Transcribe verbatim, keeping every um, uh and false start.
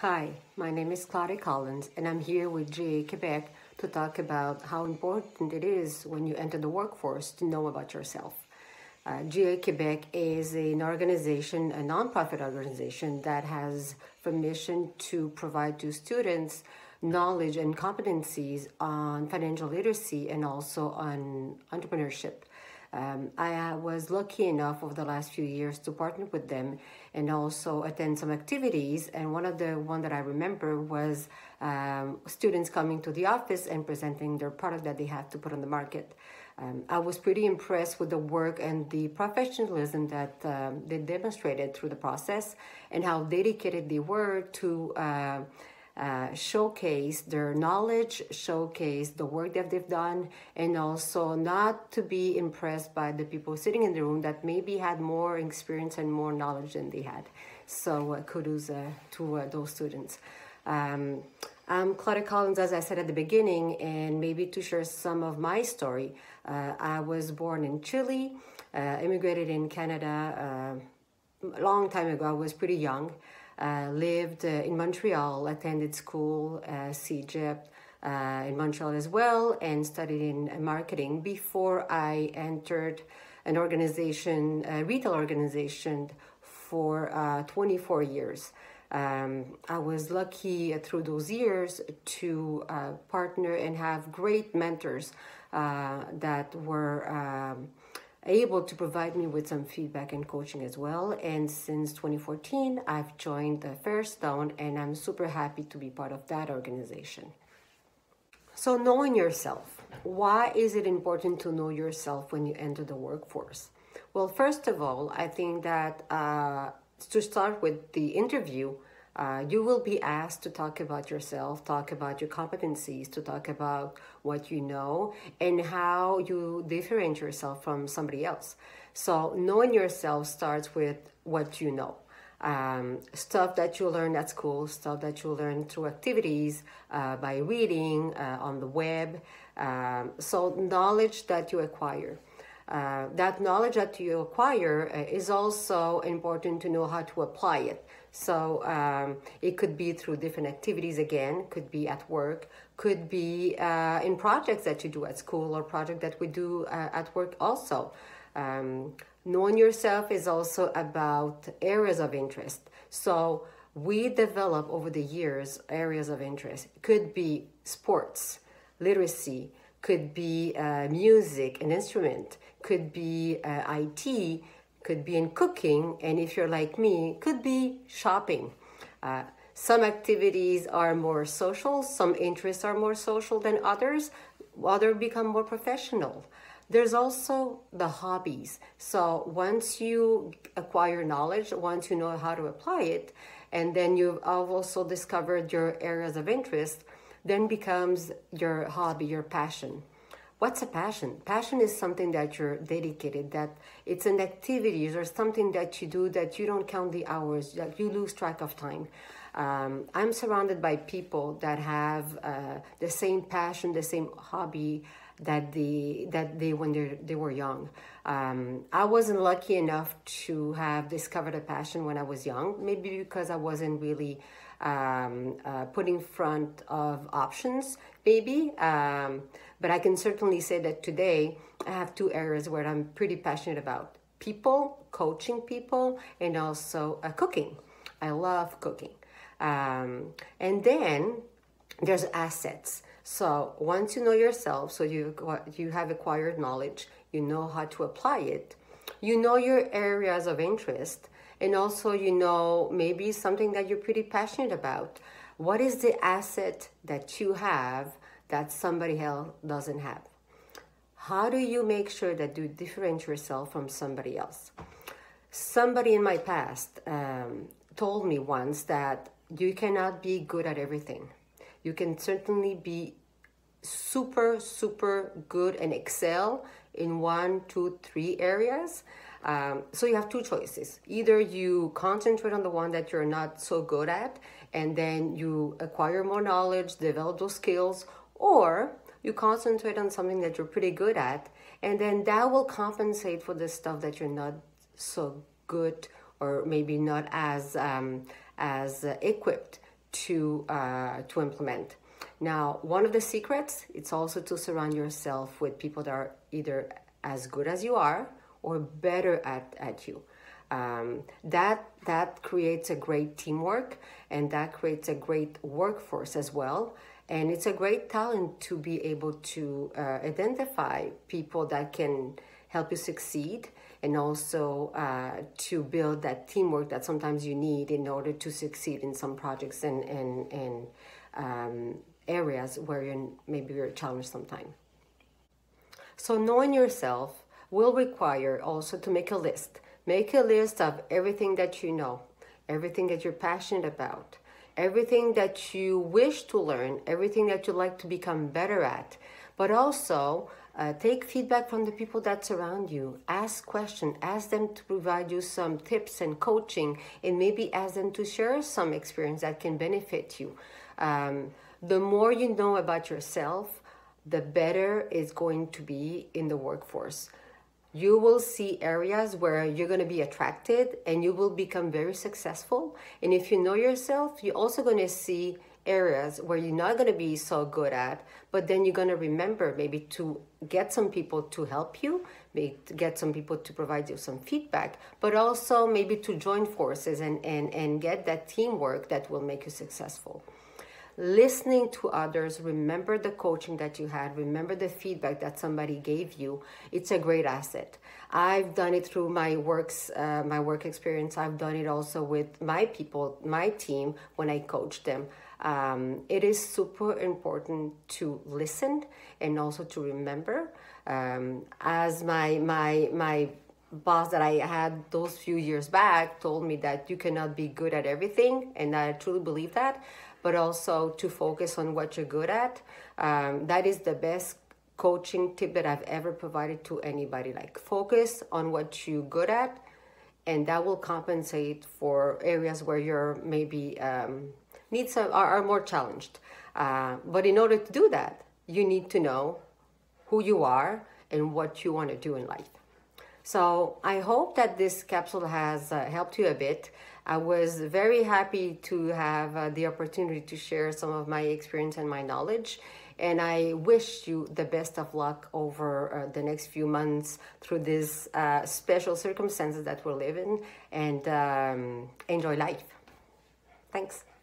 Hi, my name is Claudia Collins, and I'm here with J A Québec to talk about how important it is when you enter the workforce to know about yourself. Uh, J A Québec is an organization, a nonprofit organization that has for mission to provide to students knowledge and competencies on financial literacy and also on entrepreneurship. Um, I was lucky enough over the last few years to partner with them and also attend some activities. And one of the one that I remember was um, students coming to the office and presenting their product that they have to put on the market. Um, I was pretty impressed with the work and the professionalism that um, they demonstrated through the process and how dedicated they were to uh, Uh, showcase their knowledge, showcase the work that they've done, and also not to be impressed by the people sitting in the room that maybe had more experience and more knowledge than they had. So uh, kudos uh, to uh, those students. Um, I'm Claudia Collins, as I said at the beginning, and maybe to share some of my story. Uh, I was born in Chile, uh, immigrated in Canada uh, a long time ago. I was pretty young. Uh, lived uh, in Montreal, attended school, uh, C E G E P uh, in Montreal as well, and studied in marketing before I entered an organization, a retail organization, for uh, twenty-four years. Um, I was lucky uh, through those years to uh, partner and have great mentors uh, that were um, able to provide me with some feedback and coaching as well. And since twenty fourteen, I've joined uh, Fairstone, and I'm super happy to be part of that organization. So knowing yourself, why is it important to know yourself when you enter the workforce? Well, first of all, I think that uh, to start with the interview, Uh, you will be asked to talk about yourself, talk about your competencies, to talk about what you know and how you differentiate yourself from somebody else. So knowing yourself starts with what you know. Um, stuff that you learn at school, stuff that you learn through activities, uh, by reading, uh, on the web. Um, so knowledge that you acquire. Uh, that knowledge that you acquire uh, is also important to know how to apply it. So um, it could be through different activities again, could be at work, could be uh, in projects that you do at school or projects that we do uh, at work also. Um, knowing yourself is also about areas of interest. So we develop over the years areas of interest. It could be sports, literacy, could be uh, music, an instrument, could be uh, I T, could be in cooking, and if you're like me, could be shopping. Uh, some activities are more social, some interests are more social than others, others become more professional. There's also the hobbies. So once you acquire knowledge, once you know how to apply it, and then you've also discovered your areas of interest, then becomes your hobby, your passion. What's a passion? Passion is something that you're dedicated, that it's an activity or something that you do that you don't count the hours, that you lose track of time. Um, I'm surrounded by people that have uh, the same passion, the same hobby that they, that they when they, they were young. Um, I wasn't lucky enough to have discovered a passion when I was young, maybe because I wasn't really um, uh, put in front of options, maybe. Um, but I can certainly say that today I have two areas where I'm pretty passionate about: people, coaching people, and also uh, cooking. I love cooking. Um, and then there's assets. So once you know yourself, so you, you have acquired knowledge, you know how to apply it, you know your areas of interest, and also you know maybe something that you're pretty passionate about. What is the asset that you have that somebody else doesn't have? How do you make sure that you differentiate yourself from somebody else? Somebody in my past um, told me once that you cannot be good at everything. You can certainly be super, super good and excel in one, two, three areas. Um, so you have two choices. Either you concentrate on the one that you're not so good at, and then you acquire more knowledge, develop those skills, or you concentrate on something that you're pretty good at, and then that will compensate for the stuff that you're not so good or maybe not as, um, as uh, equipped to, uh, to implement. Now, one of the secrets, it's also to surround yourself with people that are either as good as you are or better at, at you. Um, that, that creates a great teamwork, and that creates a great workforce as well. And it's a great talent to be able to uh, identify people that can help you succeed, and also uh, to build that teamwork that sometimes you need in order to succeed in some projects and, and, and um, areas where you're, maybe you're challenged sometime. So knowing yourself will require also to make a list. Make a list of everything that you know, everything that you're passionate about, everything that you wish to learn, everything that you'd like to become better at, but also Uh, take feedback from the people that surround you. Ask questions, ask them to provide you some tips and coaching, and maybe ask them to share some experience that can benefit you. Um, the more you know about yourself, the better it's going to be in the workforce. You will see areas where you're going to be attracted, and you will become very successful. And if you know yourself, you're also going to see areas where you're not going to be so good at, but then you're going to remember maybe to get some people to help you, maybe to get some people to provide you some feedback, but also maybe to join forces and, and, and get that teamwork that will make you successful. Listening to others, remember the coaching that you had, remember the feedback that somebody gave you. It's a great asset. I've done it through my works, uh, my work experience. I've done it also with my people, my team, when I coach them. Um, it is super important to listen and also to remember. Um, as my, my, my boss that I had those few years back told me, that you cannot be good at everything, and I truly believe that, but also to focus on what you're good at. Um, that is the best coaching tip that I've ever provided to anybody. Like, focus on what you're good at, and that will compensate for areas where you're maybe um, needs are, are more challenged. Uh, but in order to do that, you need to know who you are and what you want to do in life. So I hope that this capsule has uh, helped you a bit. I was very happy to have uh, the opportunity to share some of my experience and my knowledge. And I wish you the best of luck over uh, the next few months through these uh, special circumstances that we're living, and um, enjoy life. Thanks.